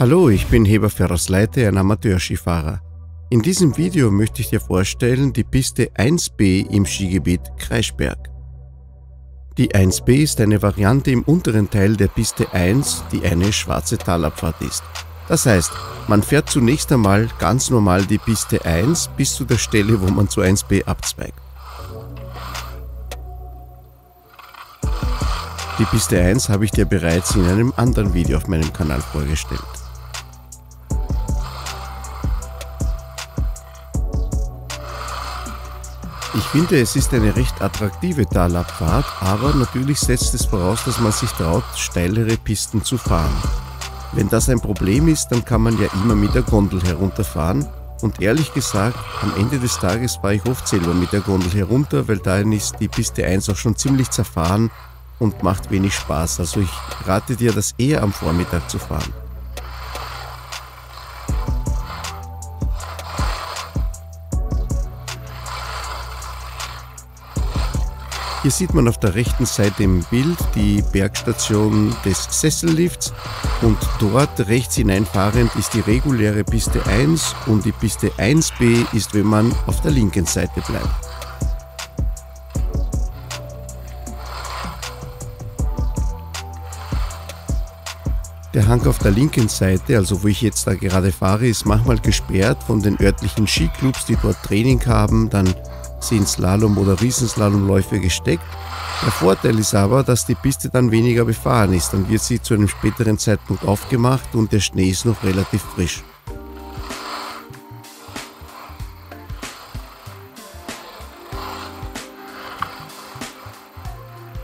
Hallo, ich bin Heber Ferrosleite, ein Amateurskifahrer. In diesem Video möchte ich dir vorstellen die Piste 1b im Skigebiet Kreischberg. Die 1b ist eine Variante im unteren Teil der Piste 1, die eine schwarze Talabfahrt ist. Das heißt, man fährt zunächst einmal ganz normal die Piste 1 bis zu der Stelle, wo man zu 1b abzweigt. Die Piste 1 habe ich dir bereits in einem anderen Video auf meinem Kanal vorgestellt. Ich finde, es ist eine recht attraktive Talabfahrt, aber natürlich setzt es voraus, dass man sich traut, steilere Pisten zu fahren. Wenn das ein Problem ist, dann kann man ja immer mit der Gondel herunterfahren und ehrlich gesagt, am Ende des Tages fahre ich oft selber mit der Gondel herunter, weil dahin ist die Piste 1 auch schon ziemlich zerfahren und macht wenig Spaß, also ich rate dir, das eher am Vormittag zu fahren. Hier sieht man auf der rechten Seite im Bild die Bergstation des Sessellifts und dort rechts hineinfahrend ist die reguläre Piste 1 und die Piste 1b ist, wenn man auf der linken Seite bleibt. Der Hang auf der linken Seite, also wo ich jetzt da gerade fahre, ist manchmal gesperrt von den örtlichen Skiclubs, die dort Training haben, dann sind Slalom- oder Riesenslalomläufe gesteckt. Der Vorteil ist aber, dass die Piste dann weniger befahren ist, dann wird sie zu einem späteren Zeitpunkt aufgemacht und der Schnee ist noch relativ frisch.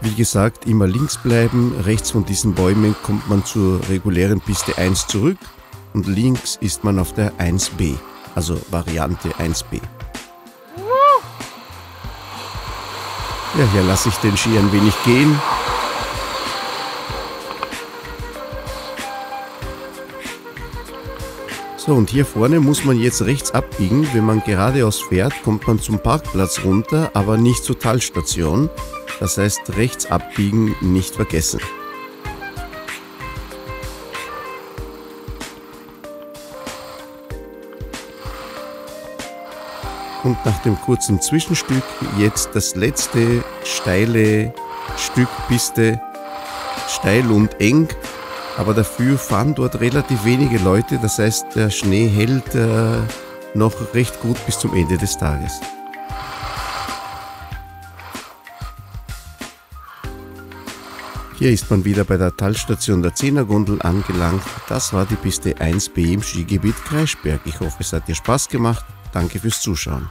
Wie gesagt, immer links bleiben, rechts von diesen Bäumen kommt man zur regulären Piste 1 zurück und links ist man auf der 1b, also Variante 1b. Ja, hier lasse ich den Ski ein wenig gehen. So, und hier vorne muss man jetzt rechts abbiegen. Wenn man geradeaus fährt, kommt man zum Parkplatz runter, aber nicht zur Talstation. Das heißt, rechts abbiegen nicht vergessen. Und nach dem kurzen Zwischenstück jetzt das letzte steile Stück Piste, steil und eng, aber dafür fahren dort relativ wenige Leute, das heißt der Schnee hält noch recht gut bis zum Ende des Tages. Hier ist man wieder bei der Talstation der 10er Gondel angelangt. Das war die Piste 1b im Skigebiet Kreischberg. Ich hoffe, es hat dir Spaß gemacht. Danke fürs Zuschauen.